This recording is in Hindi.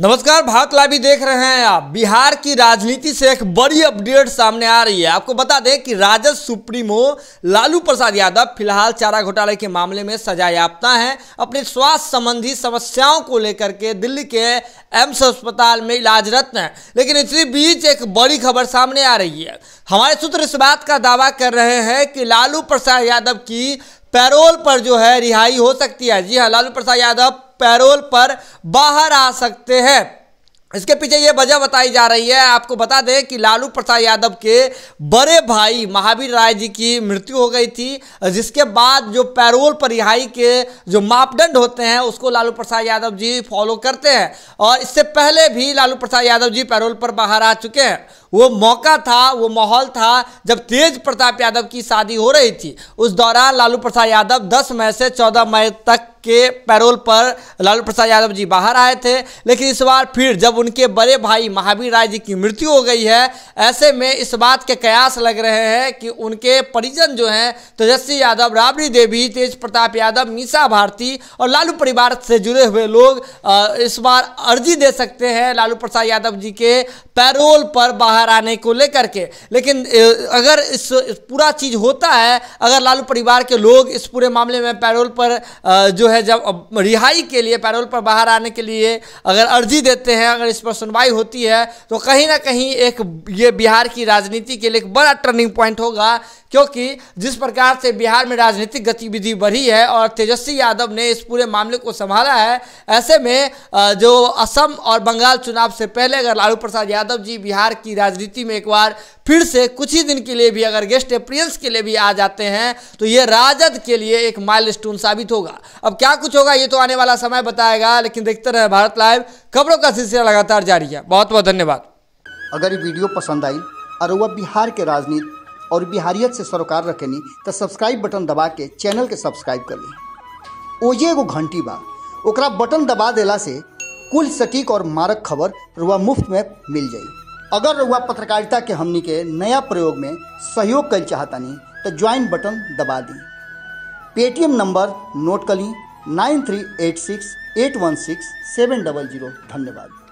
नमस्कार, भारत लाइव देख रहे हैं आप। बिहार की राजनीति से एक बड़ी अपडेट सामने आ रही है। आपको बता दें कि राजद सुप्रीमो लालू प्रसाद यादव फिलहाल चारा घोटाले के मामले में सजायाफ्ता हैं। अपने स्वास्थ्य संबंधी समस्याओं को लेकर के दिल्ली के एम्स अस्पताल में इलाजरत हैं। लेकिन इसी बीच एक बड़ी खबर सामने आ रही है। हमारे सूत्र इस बात का दावा कर रहे हैं कि लालू प्रसाद यादव की पैरोल पर जो है रिहाई हो सकती है। जी हाँ, लालू प्रसाद यादव पैरोल पर बाहर आ सकते हैं। इसके पीछे ये वजह बताई जा रही है। आपको बता दें कि लालू प्रसाद यादव के बड़े भाई महावीर राय जी की मृत्यु हो गई थी, जिसके बाद जो पैरोल पर रिहाई के जो मापदंड होते हैं उसको लालू प्रसाद यादव जी फॉलो करते हैं। और इससे पहले भी लालू प्रसाद यादव जी पैरोल पर बाहर आ चुके हैं। वो मौका था, वो माहौल था जब तेज प्रताप यादव की शादी हो रही थी। उस दौरान लालू प्रसाद यादव 10 मई से 14 मई तक के पैरोल पर लालू प्रसाद यादव जी बाहर आए थे। लेकिन इस बार फिर जब उनके बड़े भाई महावीर राय जी की मृत्यु हो गई है, ऐसे में इस बात के कयास लग रहे हैं कि उनके परिजन जो हैं तेजस्वी यादव, राबड़ी देवी, तेज प्रताप यादव, मीसा भारती और लालू परिवार से जुड़े हुए लोग इस बार अर्जी दे सकते हैं लालू प्रसाद यादव जी के पैरोल पर बाहर आने को लेकर के। लेकिन अगर इस पूरा चीज होता है, अगर लालू परिवार के लोग इस पूरे मामले में पैरोल पर जो जब रिहाई के लिए पैरोल पर बाहर आने के लिए अगर अर्जी देते हैं, अगर इस पर सुनवाई होती है, तो कहीं ना कहीं एक ये बिहार की राजनीति के लिए एक बड़ा टर्निंग पॉइंट होगा। क्योंकि जिस प्रकार से बिहार में राजनीतिक गतिविधि बढ़ी है और तेजस्वी यादव ने इस पूरे मामले को संभाला है, ऐसे में जो असम और बंगाल चुनाव से पहले अगर लालू प्रसाद यादव जी बिहार की राजनीति में एक बार फिर से कुछ ही दिन के लिए भी अगर गेस्ट अपीयरेंस के लिए भी आ जाते हैं, तो ये राजद के लिए एक माइलस्टोन साबित होगा। अब क्या कुछ होगा ये तो आने वाला समय बताएगा, लेकिन देखते रहे भारत लाइव। खबरों का सिलसिला लगातार जारी है। बहुत बहुत धन्यवाद। अगर ये वीडियो पसंद आई और वह बिहार के राजनीति और बिहारियत से सरोकार रखेनी तो सब्सक्राइब बटन दबा के चैनल के सब्सक्राइब कर ली। ओजे एगो घंटी बा, ओकरा बटन दबा देला से कुल सटीक और मारक खबर रुआ मुफ्त में मिल जाई। अगर रुआ पत्रकारिता के हमनी के नया प्रयोग में सहयोग कर चाहतानी तो ज्वाइन बटन दबा दी। पेटीएम नंबर नोट कर ली 9386816700। धन्यवाद।